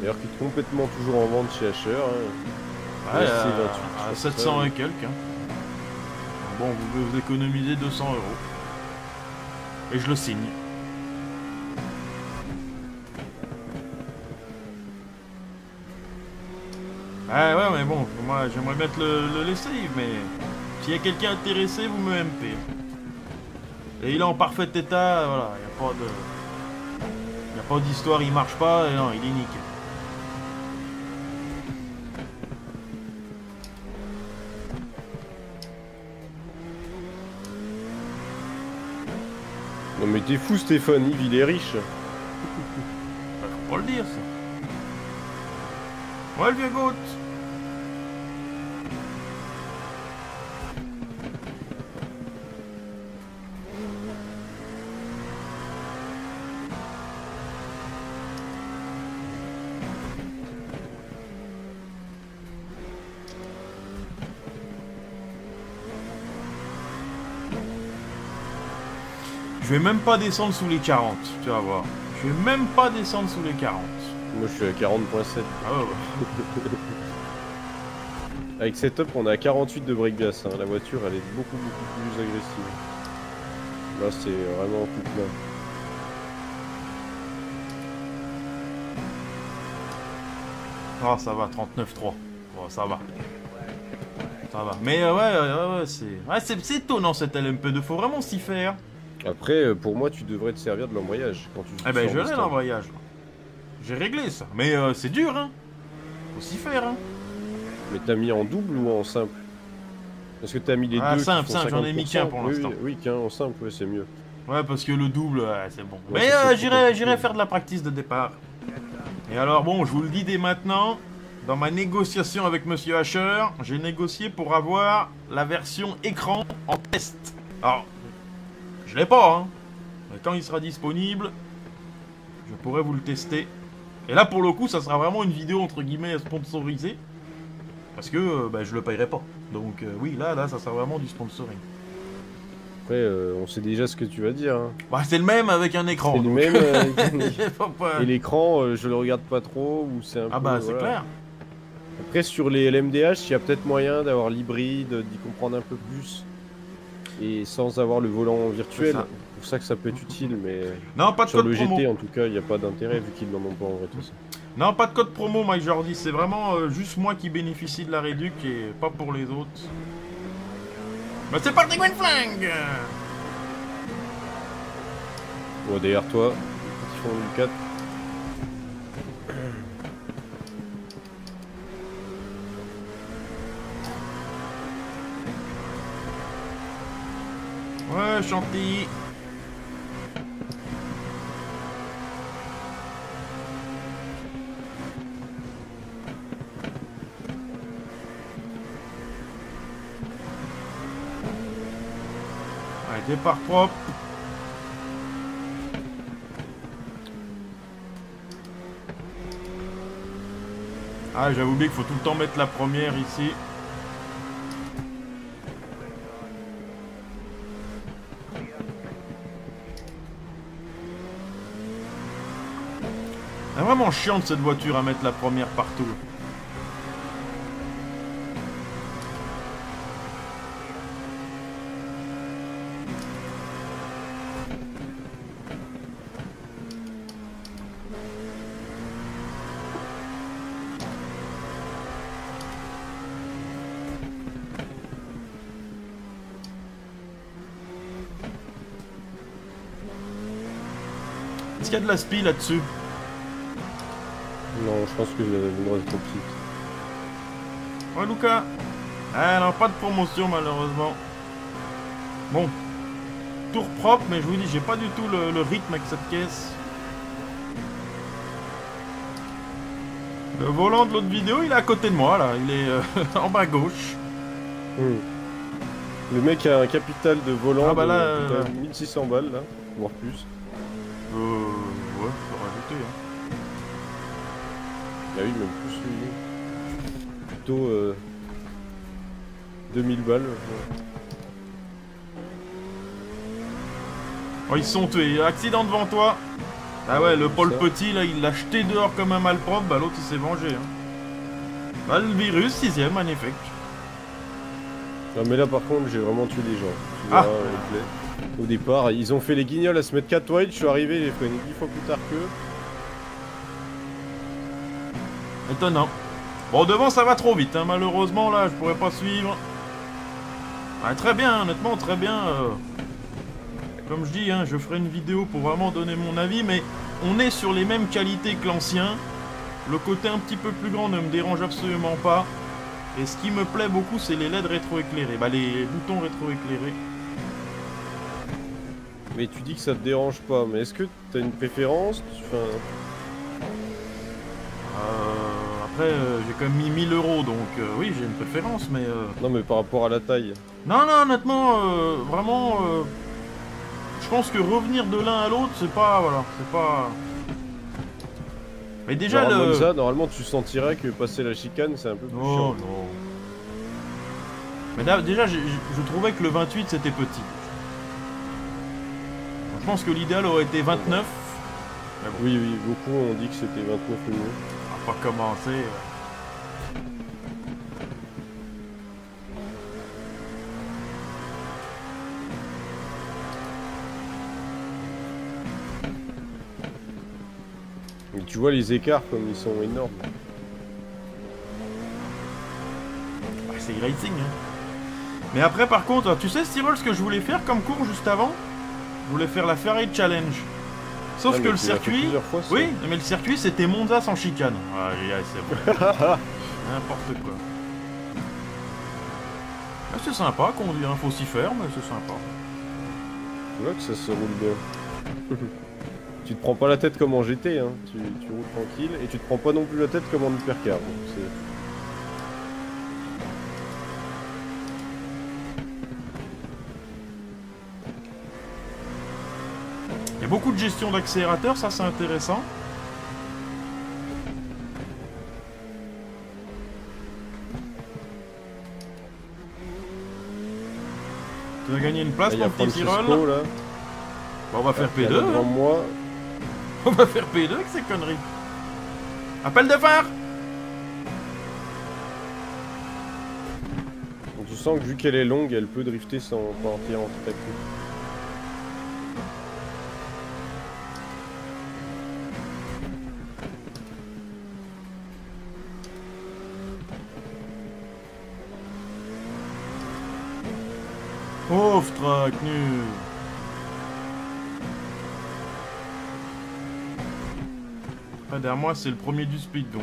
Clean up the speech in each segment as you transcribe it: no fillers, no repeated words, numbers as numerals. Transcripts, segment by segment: D'ailleurs, qui est complètement toujours en vente chez Hacher. Hein. Ouais, à 700 et quelques. Hein. Bon, vous pouvez vous économiser 200 €. Et je le signe. Ah ouais, mais bon, moi j'aimerais mettre le lessai, mais s'il y a quelqu'un intéressé, vous me MP. Et il est en parfait état, voilà, il n'y a pas d'histoire, il marche pas, et non, il est nickel. Non mais t'es fou Stéphane, Yves il est riche. Faut pas le dire ça. Ouais, le vieux goutte. Je vais même pas descendre sous les 40, tu vas voir. Je vais même pas descendre sous les 40. Moi je suis à 40.7. Ah ouais. Avec setup on est à 48 de breakgas, hein. La voiture elle est beaucoup plus agressive. Là c'est vraiment tout plat. Ah oh, ça va, 39.3. Bon ça va. Ça va. Mais ouais c'est. Ouais, c'est étonnant cette LMP2, faut vraiment s'y faire. Après pour moi tu devrais te servir de l'embrayage quand tu. Eh ben je l'ai l'embrayage. J'ai réglé ça, mais c'est dur, hein. Faut s'y faire, hein. Mais t'as mis en double ou en simple? Parce que t'as mis les deux. Simple, j'en ai mis qu'un pour l'instant. Oui, qu'un en simple, ouais, c'est mieux. Ouais, parce que le double, c'est bon. Ouais, mais j'irai faire de la practice de départ. Et alors, bon, je vous le dis dès maintenant, dans ma négociation avec Monsieur Hacher, j'ai négocié pour avoir la version écran en test. Alors, je l'ai pas, hein. Mais quand il sera disponible, je pourrai vous le tester. Et là, pour le coup, ça sera vraiment une vidéo, entre guillemets, sponsorisée. Parce que je le payerai pas. Donc oui, là, ça sera vraiment du sponsoring. Après, on sait déjà ce que tu vas dire. Hein. Bah, c'est le même avec un écran. C'est le même avec un écran. Et l'écran, je le regarde pas trop. Ou c'est un peu, bah, c'est clair. Après, sur les LMDH, il y a peut-être moyen d'avoir l'hybride, d'y comprendre un peu plus. Et sans avoir le volant virtuel. C'est pour ça que ça peut être utile, mais non, pas de sur code le GT promo. En tout cas il n'y a pas d'intérêt vu qu'ils n'en ont pas en vrai tout ça. Non, pas de code promo My Jordi, c'est vraiment juste moi qui bénéficie de la réduc et pas pour les autres. Bah c'est parti Gwen Flingue. Bon derrière toi, ils font le 4. Ouais, Chantilly. Ouais, départ propre. Ah, j'avais oublié qu'il faut tout le temps mettre la première ici. Vraiment chiante cette voiture à mettre la première partout. Est-ce qu'il y a de la spie là-dessus? Non, je pense que je reste trop petit. Ouais, Lucas. Alors, pas de promotion, malheureusement. Bon. Tour propre, mais je vous dis, j'ai pas du tout le rythme avec cette caisse. Le volant de l'autre vidéo, il est à côté de moi, là. Il est en bas à gauche. Mmh. Le mec a un capital de volant de 1600 balles, là. Voire plus. Ouais, faut rajouter, hein. Ah oui, même plus, plutôt 2000 balles. Ouais. Oh, ils sont tués. Accident devant toi. Ah ouais, le Paul Petit, là, il l'a jeté dehors comme un malpropre, bah l'autre il s'est vengé. Hein. Bah le virus, 6ème, en effet. Non mais là par contre, j'ai vraiment tué des gens. Tu vois, au départ, ils ont fait les guignols à se mettre 4 wide, je suis arrivé, j'ai fait 10 fois plus tard qu'eux. Étonnant. Bon, devant, ça va trop vite, hein. Malheureusement, là, je pourrais pas suivre. Ah, très bien, honnêtement, très bien. Comme je dis, hein, je ferai une vidéo pour vraiment donner mon avis, mais on est sur les mêmes qualités que l'ancien. Le côté un petit peu plus grand ne me dérange absolument pas. Et ce qui me plaît beaucoup, c'est les LED rétroéclairés. Bah, les boutons rétroéclairés. Mais tu dis que ça te dérange pas, mais est-ce que t'as une préférence? Enfin... Après, j'ai quand même mis 1000 euros, donc oui, j'ai une préférence, mais... Non, mais par rapport à la taille. Non, non, honnêtement, vraiment... je pense que revenir de l'un à l'autre, c'est pas... Voilà, c'est pas... Mais déjà, alors, le... Monza, normalement, tu sentirais que passer la chicane, c'est un peu plus chiant. Non. Mais là, déjà, je trouvais que le 28, c'était petit. Donc, je pense que l'idéal aurait été 29. Mais bon. Oui, oui, beaucoup ont dit que c'était 29 le mieux. On va commencer. Mais tu vois les écarts comme ils sont énormes. Ah, c'est racing. Hein. Mais après par contre, tu sais Cyril, ce que je voulais faire comme cours juste avant, je voulais faire la Ferrari challenge. Sauf que le circuit, fois, oui, mais le circuit c'était Monza sans chicane. Ah, c'est bon. N'importe quoi. Ah, c'est sympa qu'on dirait, faut s'y faire, mais c'est sympa. Tu vois que ça se roule bien. Tu te prends pas la tête comme en GT, hein. Tu roules tranquille et tu te prends pas non plus la tête comme en hypercar. Donc beaucoup de gestion d'accélérateur, ça c'est intéressant. Tu vas gagner une place là, mon petit Cyril. Bon, on va faire P2. Hein. Moi. On va faire P2 avec ces conneries. Appel de phare. Donc, tu sens que vu qu'elle est longue, elle peut drifter sans partir en tout à coup. Pauvre truc nul. Après, derrière moi, c'est le premier du speed, donc...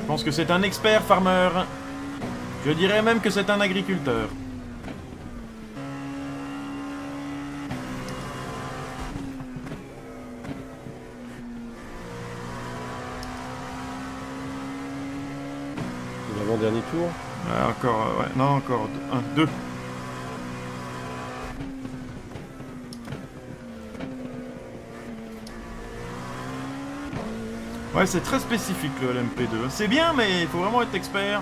Je pense que c'est un expert, farmer. Je dirais même que c'est un agriculteur. C'est l'avant-dernier tour. Ah, encore... ouais. Non, encore... un, deux. Ouais, c'est très spécifique le LMP2. C'est bien, mais il faut vraiment être expert.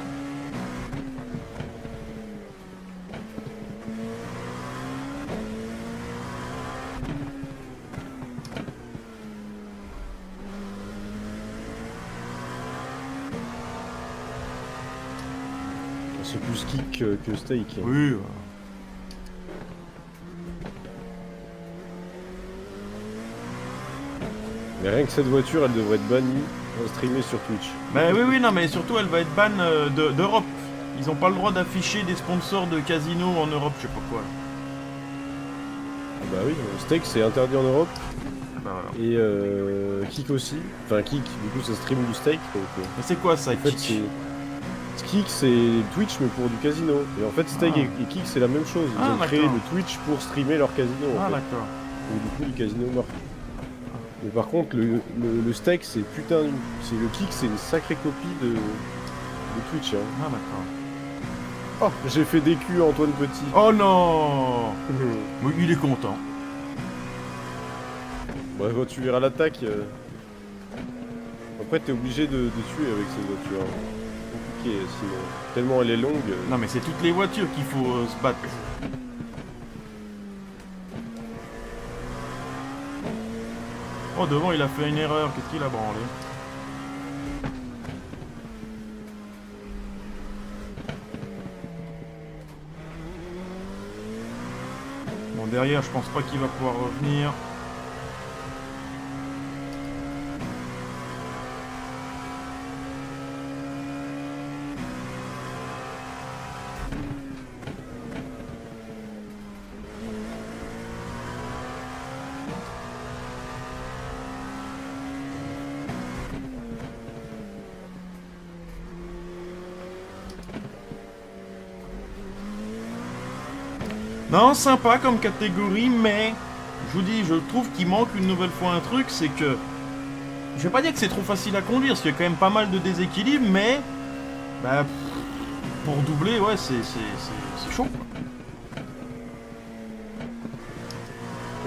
C'est plus kick que stake. Oui. Ouais. Mais rien que cette voiture, elle devrait être bannie, streamée sur Twitch. Bah oui, oui, non, mais surtout, elle va être banne d'Europe. Ils n'ont pas le droit d'afficher des sponsors de casinos en Europe, je sais pas quoi. Ah bah oui, Stake, c'est interdit en Europe. Bah voilà. Et Kick aussi. Enfin, Kick, du coup, ça stream du Stake. Donc, mais c'est quoi ça, Kick? Kick, c'est Twitch, mais pour du casino. Et en fait, Stake et Kick, c'est la même chose. Ils ont créé le Twitch pour streamer leur casino. Ah d'accord. Donc, du coup, le casino meurt. Mais par contre, le Stake, c'est putain... C'est le Kick, c'est une sacrée copie de Twitch. Hein. Ah, d'accord. Oh, j'ai fait des culs à Antoine Petit. Oh non. Mais il est content. Bah, quand tu verras l'attaque... Après, t'es obligé de tuer avec ces voitures. C'est compliqué, sinon. Tellement elle est longue... Non, mais c'est toutes les voitures qu'il faut se battre. Oh, devant, il a fait une erreur. Qu'est-ce qu'il a branlé? Bon, derrière, je pense pas qu'il va pouvoir revenir. Non, sympa comme catégorie, mais je vous dis, je trouve qu'il manque une nouvelle fois un truc, c'est que je vais pas dire que c'est trop facile à conduire, parce qu'il y a quand même pas mal de déséquilibre, mais bah, pour doubler, ouais, c'est chaud.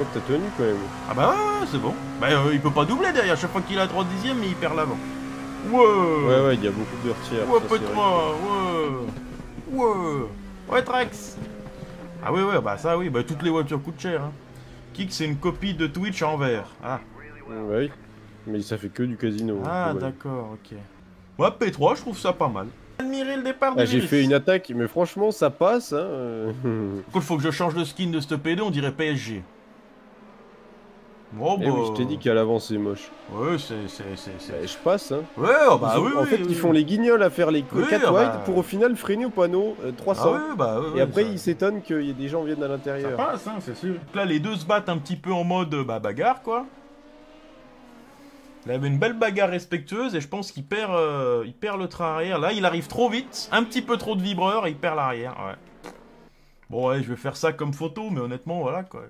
Hop, t'as tenu quand même. Ah bah ouais, c'est bon. Bah il peut pas doubler derrière, chaque fois qu'il a 3 dixièmes, il perd l'avant. Ouais, ouais, il y a beaucoup de retiers. Ouais, peu de moi, ouais. Ouais, ouais, Trax. Ah oui, ouais, bah ça oui, bah toutes les voitures coûtent cher. Hein. Kick, c'est une copie de Twitch en vert. Ah. Oui, mais ça fait que du casino. Ah d'accord, ok. Ouais, P3, je trouve ça pas mal. Admirer le départ de j'ai fait une attaque, mais franchement, ça passe. Hein. Écoute, faut que je change le skin de ce P2, on dirait PSG. Bon, eh bah... oui, je t'ai dit qu'à l'avant, c'est moche. Ouais, c'est... Bah, je passe, hein. Ouais, oh, bah oui, En fait, ils font les guignols à faire les 4 wide pour au final freiner au panneau 300. Ah, ouais, bah, ouais, et après, ils s'étonnent qu'il y ait des gens viennent à l'intérieur. Ça passe, hein, c'est sûr. Donc là, les deux se battent un petit peu en mode bah, bagarre, quoi. Là, il y avait une belle bagarre respectueuse et je pense qu'il perd, il perd le train arrière. Là, il arrive trop vite, un petit peu trop de vibreur et il perd l'arrière, ouais. Bon, ouais, je vais faire ça comme photo, mais honnêtement, voilà, quoi.